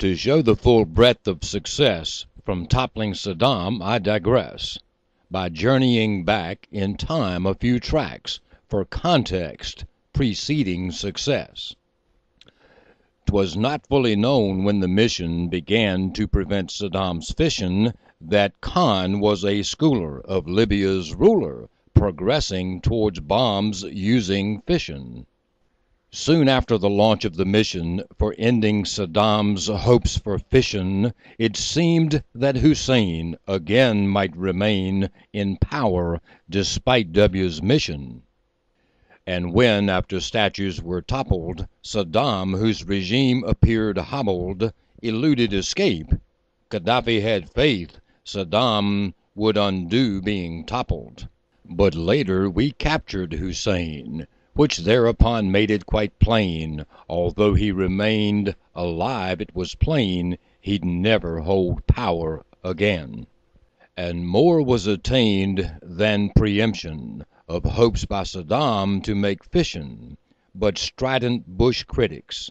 To show the full breadth of success from toppling Saddam, I digress by journeying back in time a few tracks for context preceding success. 'Twas not fully known when the mission began to prevent Saddam's fission that Khan was a schooler of Libya's ruler, progressing towards bombs using fission. Soon after the launch of the mission for ending Saddam's hopes for fission, it seemed that Hussein again might remain in power despite W's mission. And when, after statues were toppled, Saddam, whose regime appeared hobbled, eluded escape, Gaddafi had faith Saddam would undo being toppled. But later we captured Hussein, which thereupon made it quite plain, although he remained alive, it was plain he'd never hold power again. And more was attained than preemption of hopes by Saddam to make fission, but strident Bush critics,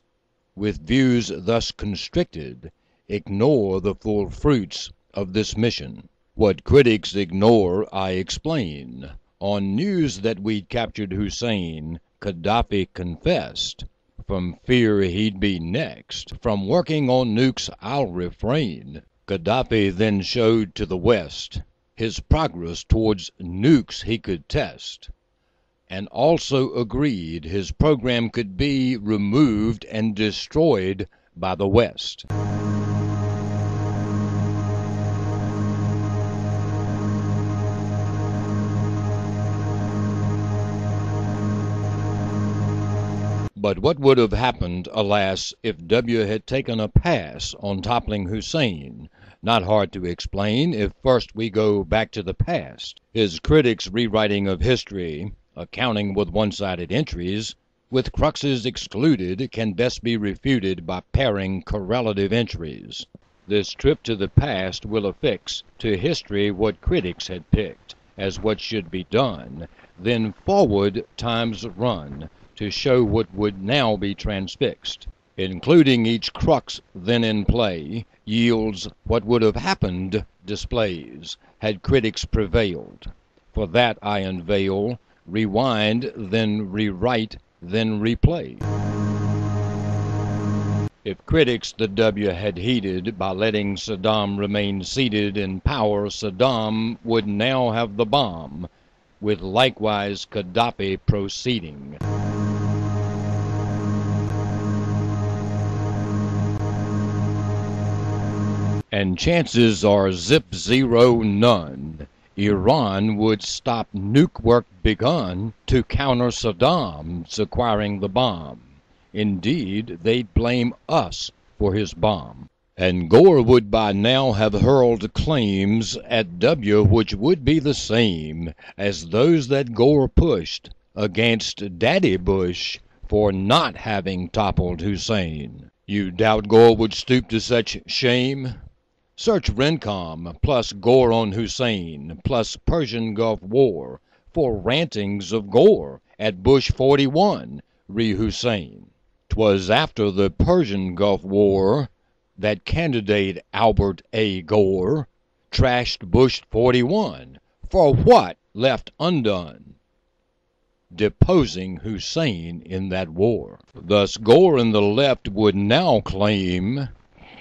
with views thus constricted, ignore the full fruits of this mission. What critics ignore, I explain. On news that we'd captured Hussein, Gaddafi confessed, from fear he'd be next, from working on nukes I'll refrain. Gaddafi then showed to the West his progress towards nukes he could test, and also agreed his program could be removed and destroyed by the West. But what would have happened, alas, if W had taken a pass on toppling Hussein? Not hard to explain if first we go back to the past. His critics' rewriting of history, accounting with one-sided entries, with cruxes excluded, can best be refuted by pairing correlative entries. This trip to the past will affix to history what critics had picked as what should be done, then forward times run, to show what would now be transfixed, including each crux then in play, yields what would have happened displays, had critics prevailed. For that I unveil, rewind, then rewrite, then replay. If critics the W had heeded by letting Saddam remain seated in power, Saddam would now have the bomb, with likewise Gaddafi proceeding. And chances are zip zero none. Iran would stop nuke work begun to counter Saddam's acquiring the bomb. Indeed, they'd blame us for his bomb. And Gore would by now have hurled claims at W which would be the same as those that Gore pushed against Daddy Bush for not having toppled Hussein. You doubt Gore would stoop to such shame? Search Rencom, plus Gore on Hussein, plus Persian Gulf War, for rantings of Gore at Bush 41, re-Hussein. 'Twas after the Persian Gulf War that candidate Albert A. Gore trashed Bush 41 for what left undone, deposing Hussein in that war. Thus Gore and the left would now claim,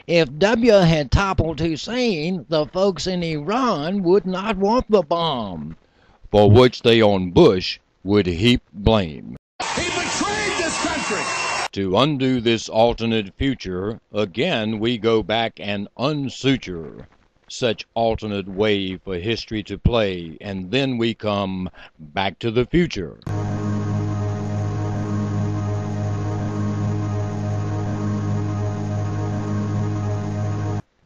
if W had toppled Hussein, the folks in Iran would not want the bomb, for which they on Bush would heap blame. He betrayed this country! To undo this alternate future, again we go back and unsuture such alternate way for history to play, and then we come back to the future.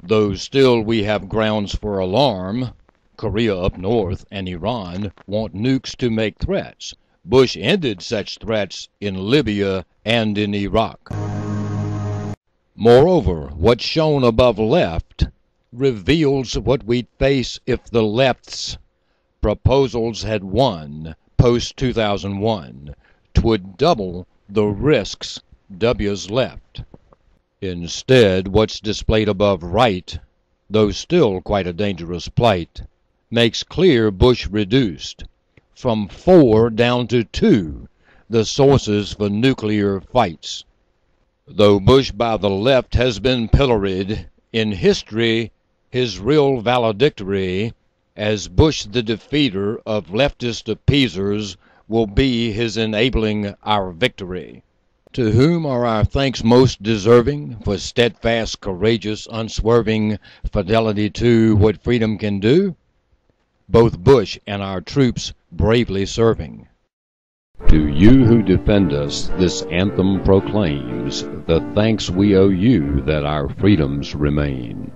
Though still we have grounds for alarm, Korea up north and Iran want nukes to make threats. Bush ended such threats in Libya and in Iraq. Moreover, what's shown above left reveals what we'd face if the left's proposals had won post-2001. 'Twould double the risks W's left. Instead, what's displayed above right, though still quite a dangerous plight, makes clear Bush reduced from 4 down to 2 the sources for nuclear fights. Though Bush by the left has been pilloried, in history his real valedictory as Bush the defeater of leftist appeasers will be his enabling our victory. To whom are our thanks most deserving for steadfast, courageous, unswerving fidelity to what freedom can do? Both Bush and our troops bravely serving. To you who defend us, this anthem proclaims the thanks we owe you that our freedoms remain.